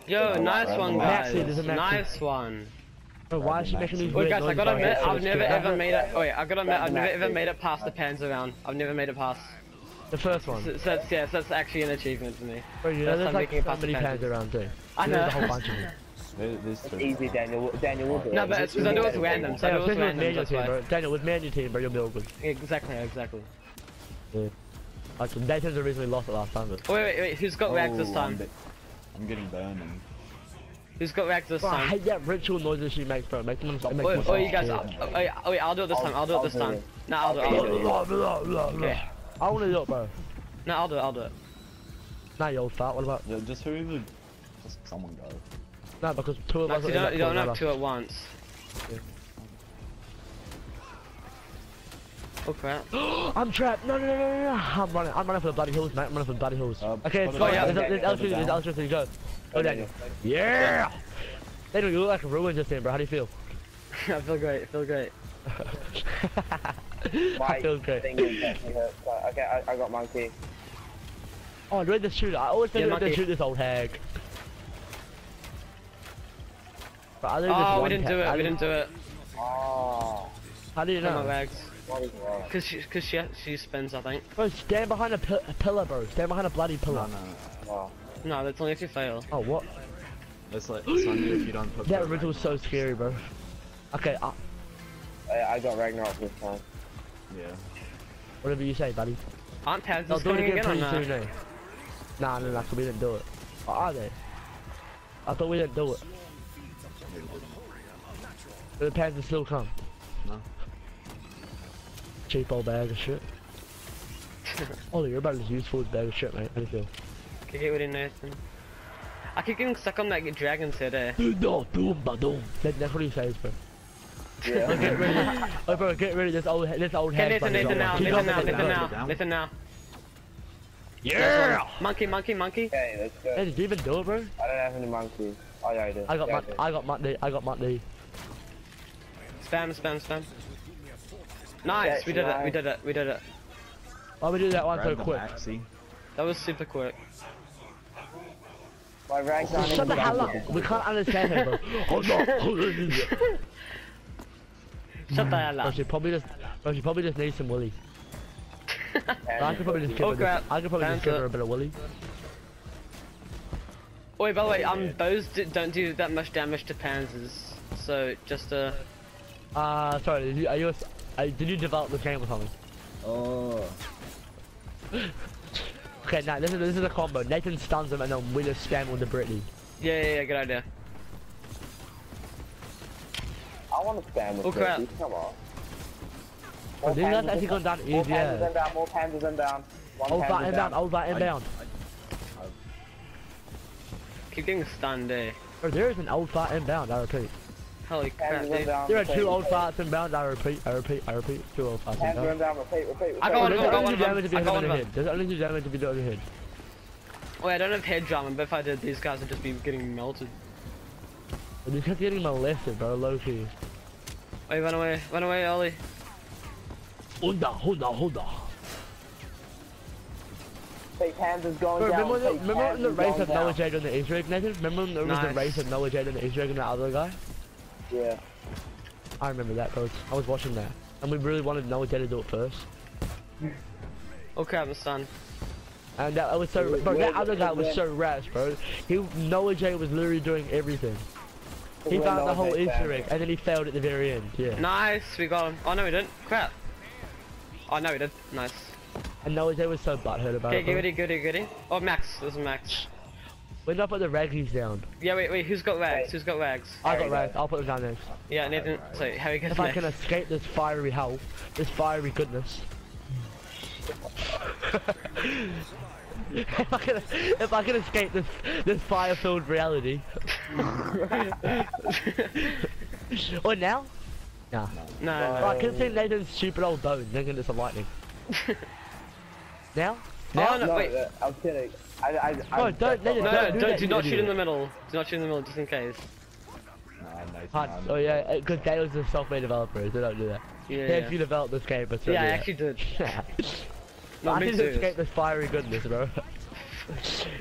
Yo, nice one, guys. Nice one. Bro, why is she making these weird noises? Guys, I gotta admit, I've never ever made it. Oh, yeah, I gotta admit, I've never ever made it past the Panzer round. I've never made it past. The first one. So that's, yeah, so that's actually an achievement for me. Bro, you know, there's like so many Panzers around too. I know. There's a whole bunch of them. It's easy, Daniel. Daniel will do it. No, but it's because I know it's random. So I know it's random. Daniel, with me and your team, bro, you'll be all good. Exactly, exactly. Yeah. Like, Nathan's originally lost it last time. But... Wait, who's got rags this time? I'm getting burning. Who's got rags this time? I hate that ritual noise that she makes, bro. It makes you guys. Wait, I'll do it this time. I'll do it this time. No, I'll do it. I want to do it, bro. No, I'll do it. Nah, you old fart, what about? Yeah, just whoever. Just someone go. No, because two of us. You don't have two at once. Yeah. Oh crap. I'm trapped! No! I'm running for the bloody hills, mate. I'm running for the bloody hills. Okay, it's going out. There's electricity, go. Go, Daniel. Yeah! Daniel, you look like a ruin just then, bro. How do you feel? I feel great, I feel great. I feel great. Okay, I got monkey. Oh, I read the shooter. I always think to shoot this old hag. Oh, we didn't do it, Oh. How do you know? Cause she spins, I think. Bro, stand behind a pillar, bro. Stand behind a bloody pillar. No, that's only if you fail. Oh, what? That's like, it's only if you don't put that riddle was so scary, bro. Okay, I got Ragnarok this time. Yeah. Whatever you say, buddy. Aren't Panzers doing it again or not? Nah, we didn't do it. Oh, are they? I thought we didn't do it. But the Panzers still come. No. Cheap old bag of shit. Oh, you're about as useful as bag of shit, mate. How do you feel? Okay, get rid of Nathan. I keep getting stuck on that dragon's head, eh? No, boom, ba-doom. That's what he says, bro. Yeah. Get rid of, oh, bro, get rid of this old head. Nathan, Nathan now. Yeah! Monkey. Okay, let's go. Hey, did you even do it, bro? I don't have any monkeys. Oh, yeah, I do. I got monkey. Spam. Nice, we did it. Why we do that one so quick? Maxi. That was super quick. My rags aren't shut the hell up! We can't understand him, bro. Shut the hell up. Bro, she probably just needs some woolly. I could probably just give her a bit of woolly. Oi, by the way, those don't do that much damage to Panzers. So, just a... sorry, did you develop this game or something? Oh. Okay, now this is a combo. Nathan stuns him and then we just spam with the Britney. Yeah, good idea. I want to spam with the Britney, come on. Oh, dude, that's actually gone down easier. More Panzers inbound. Old bat inbound. Keep getting stunned, eh? Oh, there is an old bat inbound, I repeat. Holy crap, dude. There are two old farts inbound, I repeat. Two old farts inbound. Panzer inbound, repeat. I got one. There's only two damage to be done on your head. Wait, I don't have head drama, but if I did, these guys would just be getting melted. These guys are getting molested, bro, low key. Wait, run away, Ollie. Hold on. Hey, Panzer's going down. Remember in the race of Noah Jade on the Easter egg, Nathan? Remember when there was the race of Noah Jade on the Easter egg and that other guy? Yeah. I remember that, bro. I was watching that. And we really wanted Noah Jade to do it first. Okay, I'm stunned. And that was so... Bro, that other guy was so rash, bro. Noah Jade was literally doing everything. He found the whole Easter egg, and then he failed at the very end, yeah. Nice, we got him. Oh, no, he didn't. Crap. Oh, no, he did. Nice. And Noah Jade was so butthurt about it. Okay, goody. Oh, Max. This is Max. We're not put the raggies down. Yeah, wait, who's got rags? Wait. Who's got rags? I got rags. I'll put them down next. Yeah, Nathan. So, how we get if next? I can escape this fiery hell, this fiery goodness. if I can escape this fire-filled reality. Or now? Nah. No. I can see Nathan's stupid old bone. Thinking it's a lightning. Now? No, wait. I'm kidding. No, do not shoot in the middle. Do not shoot in the middle, just in case. Oh yeah, because Dale's a software developer, so don't do that. Yeah, you developed this game, but yeah, I actually did. No, I didn't escape this fiery goodness, bro.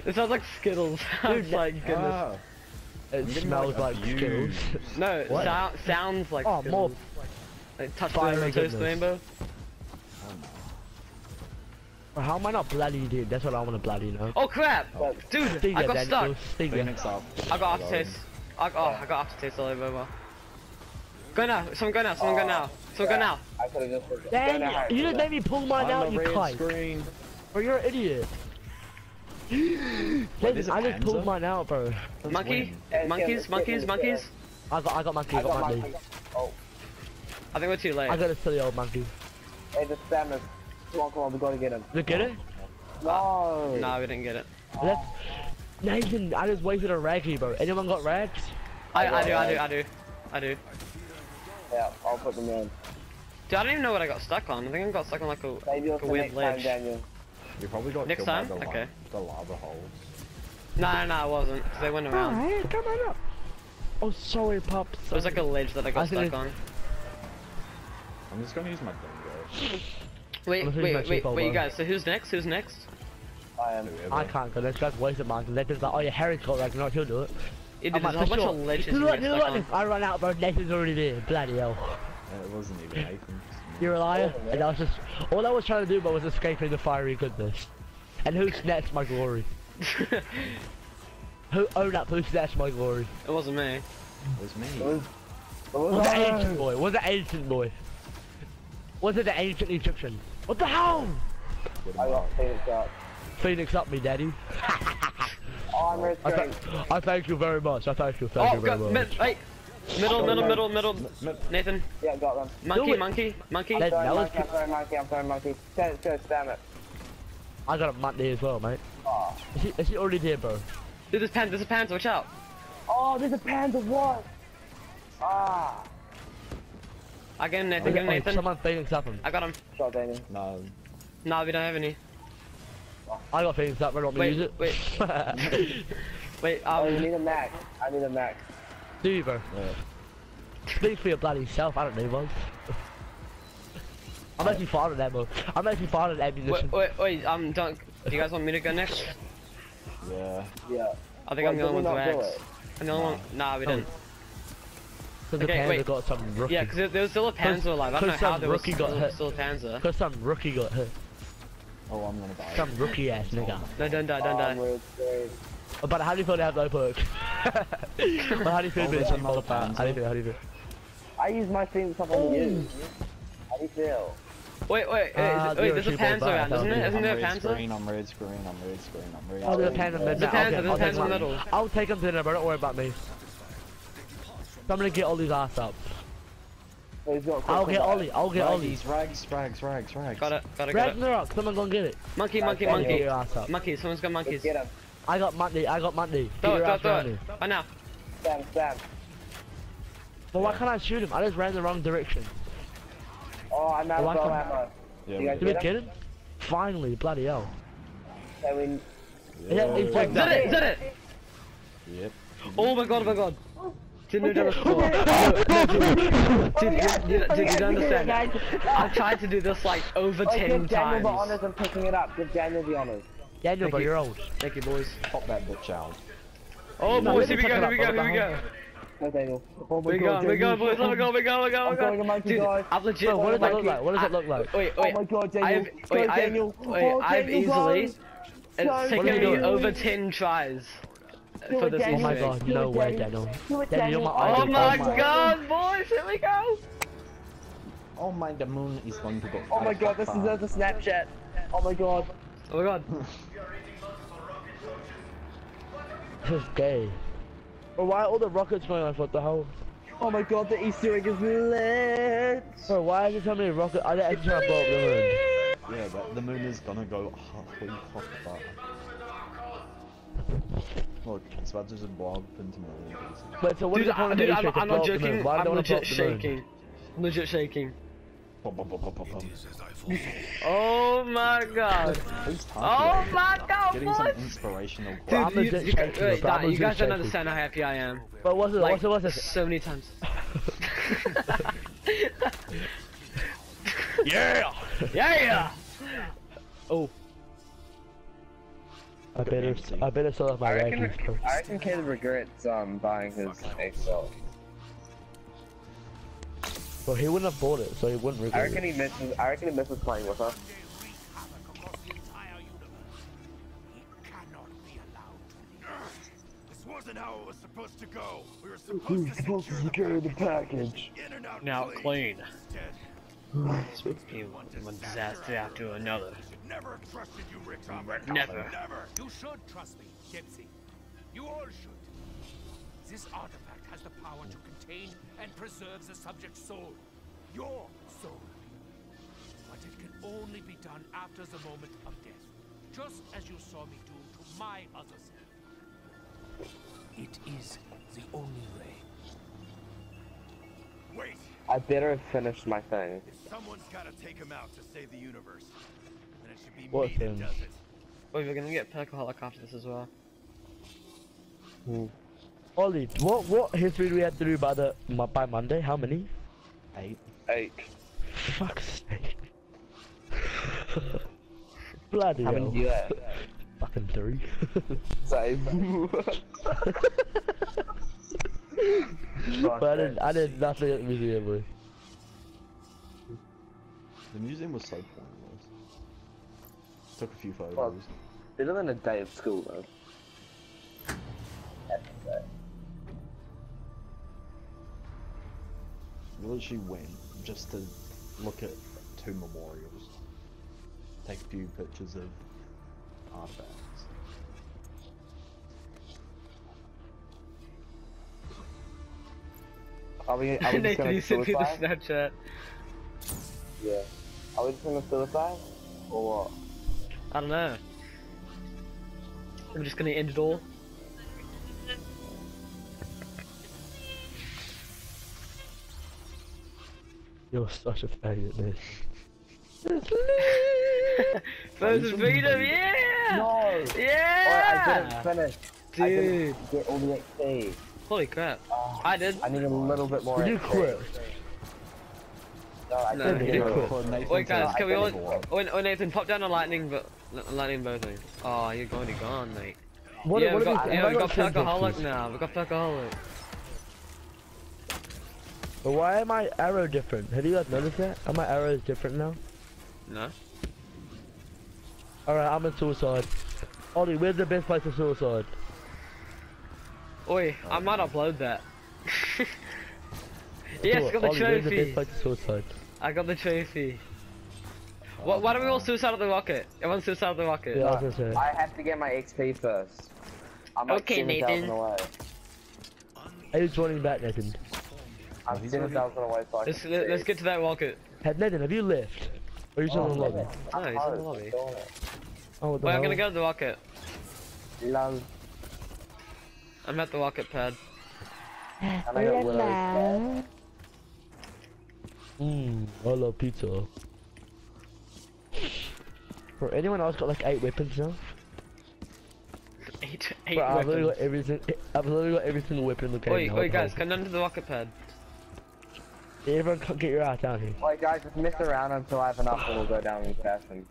It sounds like Skittles. Dude, like goodness. Oh. It smells like Skittles. No, it sounds like Skittles. Oh, more. Like touch fiery goodness. Rainbow. How am I not bloody, dude? That's what I want to bloody know. Oh crap! Oh. Dude, Stinger, I got stuck. I got aftertaste. I got aftertaste all over. Go now. Someone go now. Someone go now. Someone go now. Damn, you didn't make me pull mine out, you kite. Bro, you're an idiot. Wait, I just pulled mine out, bro. Monkey? Monkeys? I got monkey. Oh. I think we're too late. I got a silly old monkey. Hey, the spammers. Come on, we gotta get him. Did you get it? No. No, we didn't get it. That's... Nathan, I just wasted a raggy, bro. Anyone got rags? I do. Yeah, I'll put them in. Dude, I don't even know what I got stuck on. I think I got stuck on like a weird ledge. You probably got next time? Okay. The lava holes. No, I wasn't. Cause they went around. Alright, come on up. Oh, sorry, Pops. It was like a ledge that I got stuck on. I'm just gonna use my thing, Wait, you guys, so who's next? I am. I can't go, this guy's wasted mine. They're just like, oh, your hair's cold, like, not, he'll do it. There's like, a whole bunch of ledges. I run out, bro, Nathan's already there. Bloody hell. Yeah, it wasn't even Nathan. You're a liar? And I was just, all I was trying to do, bro, was escaping the fiery goodness. And who snatched my glory? Who snatched my glory? It wasn't me. It was me. It was the ancient boy, Was it the ancient Egyptian? What the hell? I got Phoenix up. Phoenix up me, daddy. Oh, I'm I thank you very much. Thank you very much. Wait. Middle. Nathan. Yeah, got them. Monkey. I'm sorry, monkey. Damn it. I got a monkey as well, mate. Oh. Is he already there, bro? Dude, there's a panda, watch out. Oh, there's a panda, what? Ah. I got him, Nathan. Oh, someone Phoenix up him. I got him. Shot Damien. No, we don't have any. I got Phoenix up, we're not gonna use it. Wait, I need a Mac. Do you, bro? Yeah. Speak for your bloody self, I don't need one. I'm actually fired at that, bro. I'm actually fired at ammunition. Wait, Dunk, do you guys want me to go next? Yeah. I think I'm the only one with wax. I'm the only one. Nah, we didn't. Cause the Panzer got some rookie. Yeah, cause there was still a Panzer alive. I don't know how there was still a Panzer. Cause some rookie got hit. Oh, I'm gonna die. Some rookie ass nigga. No, don't die. But how do you feel to have no perk? But how do you feel to be some other part? How do you feel? I use my things up on you. How do you feel? Wait, there's a Panzer around, isn't it? Isn't there a Panzer? I'm red screen. Oh, there's a Panzer in the middle. There's a Panzer in the middle. I'll take him to dinner, bro, don't worry about me. I'm gonna get Ollie's ass up. I'll get Ollie. Rags. Got it. Ragnarok, someone go and get it. Monkey. Get your ass up. Monkey, someone's got monkeys. Get him. I got Monty. Throw it. Right now. Stab. But why can't I shoot him? I just ran the wrong direction. Oh, I'm out of ammo. Did we get him? Finally, bloody hell. I mean... Did it? Yep. Oh my god. Did you understand? I've tried to do this like over 10 times. Daniel the honors and picking it up. Give Daniel the honors. Daniel, but you're old. Thank you, boys. Pop that bitch out. Oh, boys, here we go. No, Daniel. Oh my god, boys. Let me go. Dude, I've legit. What does that look like? Wait. Oh my god, Daniel. Wait, Daniel. I've easily. It's taken me over 10 tries. For this. Oh my god, no way, Daniel. Oh my god, boys, here we go! Oh my, the moon is going to go. Oh my god, this is a Snapchat. Oh my god. This is gay. Bro, why are all the rockets going off? What the hell? Oh my god, the Easter egg is lit! Bro, why is there so many rockets? I didn't actually try to blow up the moon. Yeah, but the moon is gonna go halfway off the bar. Look, it's about to just blow up into million pieces. But so what is the point of the Easter egg? I'm not joking, I'm legit shaking. Oh my god. Oh my god. Getting some inspirational quotes. You guys don't understand how happy I am. But what's it? Like, what's it? So many times. Yeah! Yeah! Oh. I better sell off my rankings first. I reckon Caleb regrets buying his ASL. Well, he wouldn't have bought it, so he wouldn't regret it. I reckon he misses playing with us. This wasn't how it was supposed to go. We were supposed to secure the package. Now clean. This would be one disaster after another. Never trusted you, Rick. Never. You should trust me, Gypsy. You all should. This artifact has the power to contain and preserve the subject's soul. Your soul. But it can only be done after the moment of death. Just as you saw me do to my other self. It is the only way. Wait! I better finish my thing. Someone's gotta take him out to save the universe. And it should be me that does it. Wait, we're gonna get Percoholic after this as well. Ollie, what history do we have to do by Monday? How many? 8. 8. Fuck's sake. Bloody hell. How many do you have? Fucking 3. Same. But I did nothing at the museum, boy. The museum was so pointless. Took a few photos. Well, better than a day of school, though. We literally went just to look at 2 memorials. Take a few pictures of artifacts. Are we just gonna suicide? The Snapchat. Yeah. Are we just gonna suicide? Or what? I don't know. I'm just gonna end it all. You're such a failure at this. Versus Venom, yeah! No! Yeah! Oh, I didn't finish. Dude. I didn't get all the XP. Holy crap. I did. I need a little bit more. You quit. No, I didn't get it. Wait guys, can we all... Oh Nathan, pop down on lightning, but... Lightning both of you. Oh, you're going to be gone, mate. What, yeah, we got Percoholic now. We got Percoholic. But why am my arrow different? Have you guys noticed that? Are my arrows different now? No. Alright, I'm in suicide. Ollie, where's the best place for suicide? Oi, I might upload that. Yes, I got the trophy. I got the trophy. Why don't we all suicide at the rocket? Everyone suicide at the rocket. Yeah, I have to get my XP first. I'm okay, Nathan. Away. Are you joining back, Nathan? I'm 7,000 away. Let's get to that rocket. Hey, Nathan, have you left? Or are you still in the lobby? No, he's in the lobby. Oh, wait, I'm gonna go to the rocket. Love. I'm at the rocket pad. And I got Willow's pad. I love pizza. Bro, anyone else got like 8 weapons now? 8 bro, weapons? I've literally got every single weapon in the game. Wait guys, come down to the rocket pad. Yeah, everyone can't get your ass down here. Wait guys, just mess around until I have enough and we'll go down in person.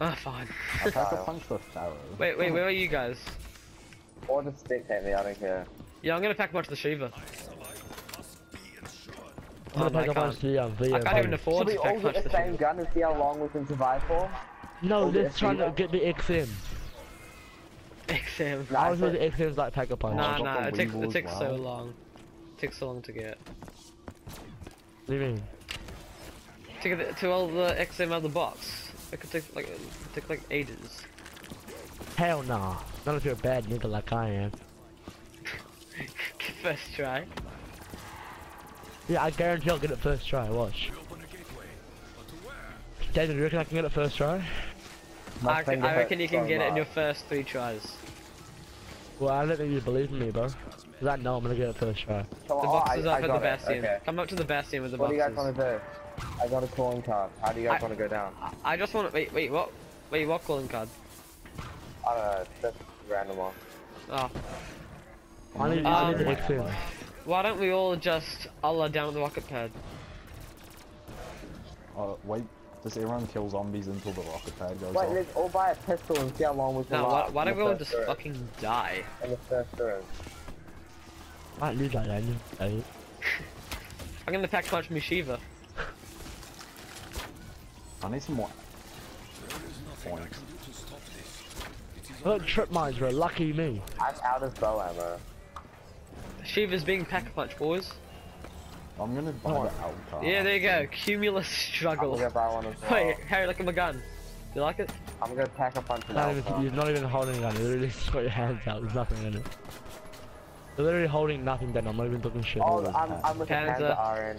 Ah, fine. I have to punch the sparrow. Wait, where are you guys? Or just spectate me, I don't care. Yeah, I'm gonna pack much of the Shiva. I can't even afford to pack much of the Shiva. Should we all get the same gun and see how long we can survive for? No, let's try to get the XM. XM? I was with the XM's like pack a punch. Nah, it takes so long. It takes so long to get. What do you mean? To all the XM out of the box. It could take like ages. Hell nah. Not if you're a bad nigga like I am. First try. Yeah, I guarantee I'll get it first try, watch. David, you reckon I can get it first try? I reckon you can get it in your first 3 tries. Well, I don't think you believe in me, bro. Cause I know I'm gonna get it first try. The boxes up at the Bastion. Okay. Come up to the Bastion with the boxes. What do you guys wanna do? I got a calling card. How do you guys want to go down? I just want to wait, what calling card? I don't know, that's random one. Oh. Why don't we all just Allah down the rocket pad? Wait, does everyone kill zombies until the rocket pad goes off? Wait, let's all buy a pistol and see how long we can last. Why don't we all just fucking die? In the first room. Alright, lose that then. I'm gonna pack punch Mishiva. I need some more. Look, trip mines were lucky me. I'm out of bow ammo. Shiva's being pack punch, boys. I'm gonna buy the outcast. Yeah, there you go. Cumulus struggle. I'm gonna buy one as well. Wait, Harry, look at my gun. Do you like it? I'm gonna pack a punch. You're not even holding a gun. You literally just got your hands out. There's nothing in it. You're literally holding nothing, Dan. I'm not even talking shit. Oh, I'm with Panzer.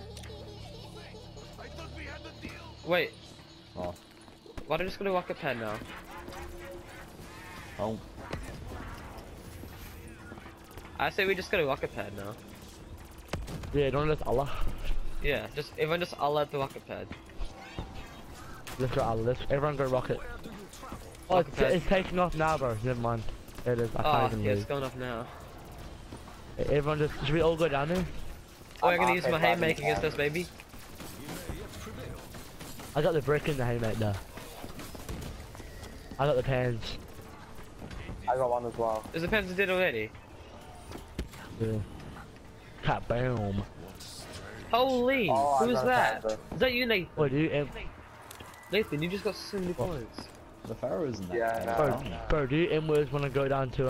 Wait. Oh. Why don't I just go to rocket pad now? Oh. I say we just go to rocket pad now. Yeah, don't let Allah. Yeah, just everyone just Allah at the rocket pad. Let's go Allah. Everyone go rocket. Oh, it's taking off now, bro. Never mind. It is. I can't even move. It's going off now. Everyone just should we all go down there? Oh, I'm gonna use my haymaker against us, baby. I got the brick in the haymaker now. I got the pans. I got one as well. Is the pans dead already? Yeah. Kaboom. Holy! Oh, who was that? Is that you, Nathan? What do you Nathan, you just got so many points. The Pharaoh isn't that. Yeah, bro, do you M-words wanna go down to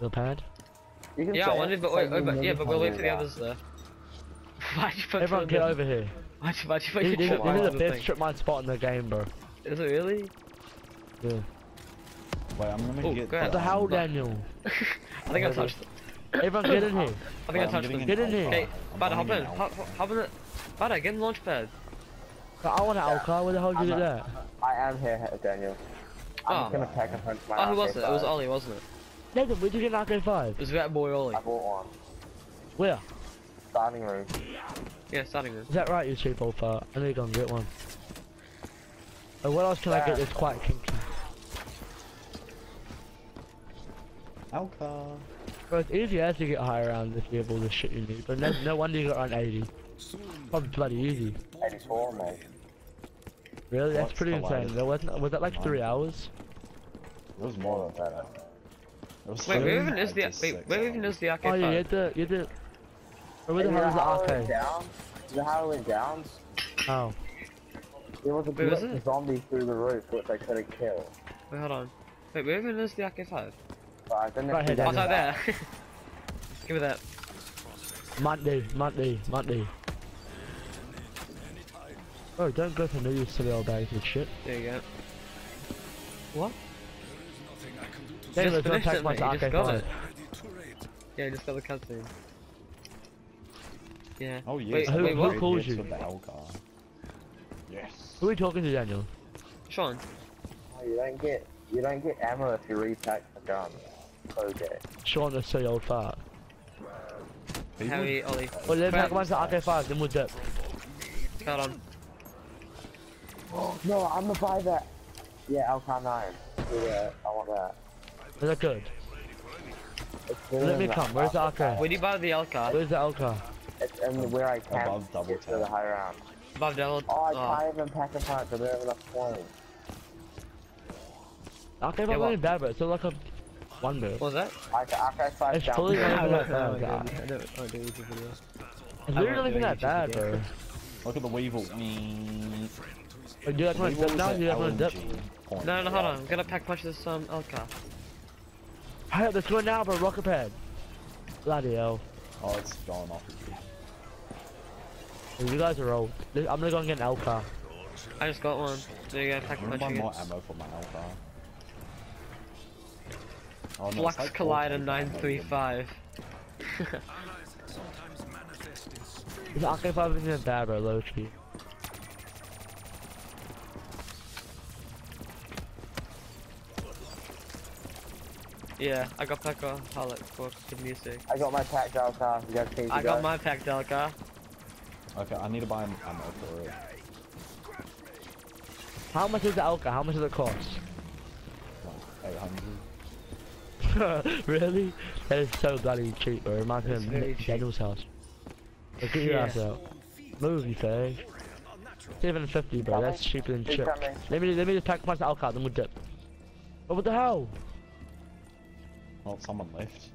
the pad? You can I wanted, but we'll wait for the others there. Why'd you put everyone get over here? Why'd you put your trip mine? This is the best trip mine spot in the game, bro. Is it really? Yeah. Wait, I'm gonna get that. What the hell, Daniel? I think I touched it. Everyone get in here. I think I touched them. Get in here. Hey, Bada, hop in. Hop in it. Bada, get in the launch pad. I want an Alcar. Where the hell did you do that? I am here, Daniel. I'm just gonna pack and punch my who was it? It was Ollie, wasn't it? Nathan, where'd you get an AK5? It was that boy Ollie. I bought one. Where? Starting room. Yeah, starting room. Is that right, you cheap old fart? I need to go and get one. Oh, what else can I get that's quite kinky? Alcar. Bro, it's easy as you get higher rounds if you have all the shit you need, but no wonder you got around 80. Probably bloody easy. 84, mate. Really? That's pretty insane. Was that like 3 hours? It was more than that. Wait, where even is the RK5? Oh yeah, you had to. Where the hell is the RK? The hell went down? Oh. There was a big zombie through the roof which I couldn't kill. Wait, hold on. Wait, where even is the RK5? Right here, Daniel. Oh, no, there. Give me that. Monty. Oh, don't go for new silly old bags and shit. There you go. What? There is nothing I can do to my just got it. Yeah, just got the cutscene. Yeah. Oh, yes. Wait, who calls you? Yes. Who are we talking to, Daniel? Sean. Oh, you don't get ammo if you repack the gun. Okay. Sean is so old fart. Harry, Ollie. Well, let's pack once the RK5, then we'll dip. Hold on. Oh, no, I'm gonna buy that. Yeah, Alcar 9. Yeah, I want that. Is that good? Let me come, where's the Alcar? Where do you buy the Alcar? Where's the Alcar? It's in where I can get to the high round. Above double. Oh, I can't even pack a punch, I don't have enough points. RK5 yeah, really bad, but it's like a... One bit. What was that? RK5 it's down. Totally it's literally not that bad, bro. Look at the Weevil. Wait, do you want to dip now? Do you want to dip? No, hold on. I'm gonna pack punch this Alcar. Hey, let's go now, bro. Rocket pad. Bloody hell. Oh, it's gone off. You guys are old. I'm gonna go and get an Alcar. I just got one. There you go. Pack punch again. I want more ammo for my Alcar. Oh, no, Flux like Collider 935. This RK5 isn't that bad, bro, low key. Yeah, I got pack of Hallett for the music. I got my pack Delcar. I got my pack Delcar. Okay, I need to buy an ammo for it. How much is the Alka? How much does it cost? Like 800. Really? That is so bloody cheap, bro. It reminds me of Nick Daniel's house. Look at your ass out. Move, you fag. 750, bro. That's cheaper than chip. Let me just pack my Alka out, then we'll dip. Oh, what the hell? Well, someone left.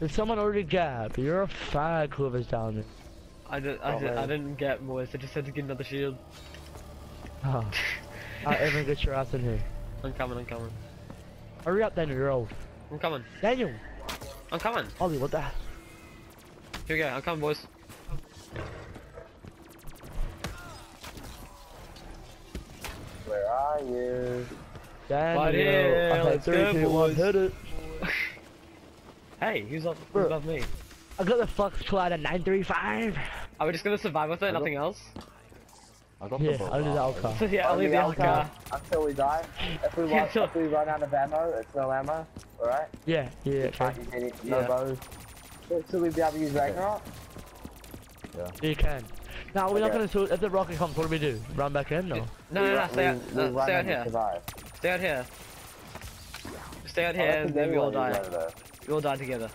Did someone already gap? You're a fag whoever's down there. I didn't get Moist, I just had to get another shield. Oh. I ever get your ass in here. I'm coming. Hurry up, Daniel, you're old. I'm coming. Daniel! I'm coming! Ollie, what the? Here we go, I'm coming, boys. Where are you? Daniel! Right, okay, 3, 2, 1, hit it! Hey, who's above me? I got the Fox Collider 935. Are we just gonna survive with it? Nothing else? I got the Alka. Yeah, only the Alka. Until we die. If we run out of ammo, it's no ammo, alright? Yeah. Can't use any, no bows. So we'll be able to use Ragnarok? Yeah. You can. No, we're not gonna do it. If the rocket comes, what do we do? Run back in? No. No, stay out here. Stay out here and then we all die. We all die together.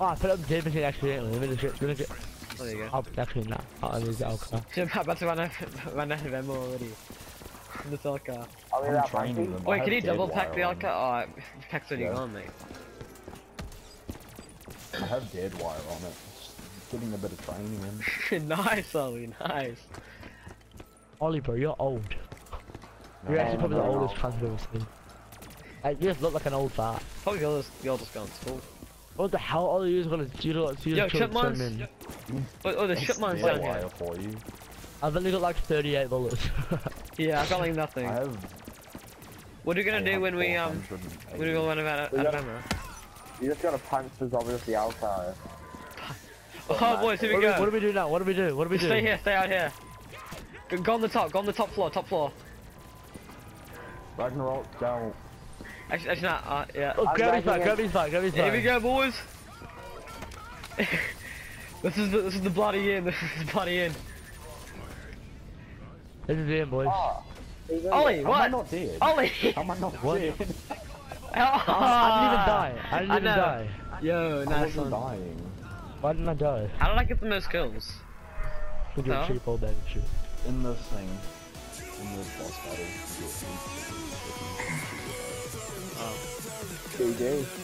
Oh, I put up the damage accidentally. Let me just there you go. Oh, actually not. I'll lose the Alka. I'm about to run out of ammo already. This Alka. Wait, can you double pack the Alka? Oh, the pack's already gone, mate. I have dead wire on it. Just getting a bit of training in. Nice, Ollie, nice. Ollie, bro, you're old. No, you're actually probably the oldest cunt I've ever seen. You just look like an old fart. Probably the oldest guy in school. What the hell are you gonna do? Yo, chipmunks! Oh, the chipmunks down here. I've only got like 38 bullets. Yeah, I've got like nothing. What are you gonna do when we run out of ammo? You just gotta punch the zombie with the Alka. Oh boys, here we go! What do we do now? What do we do? Stay here, stay out here. Go on the top, top floor. Ragnarok down. Actually not, yeah. Oh, gravity's back. Here we go, boys! This is the bloody end, This is the end, boys. Oh, Ollie, what? Am I not dead? Ollie! Am I not dead? I didn't even die. Yo, nice one. Why didn't I die? How did I get the most kills? We do a cheap old damage shoot. In this thing. In this boss battle. Oh. GG.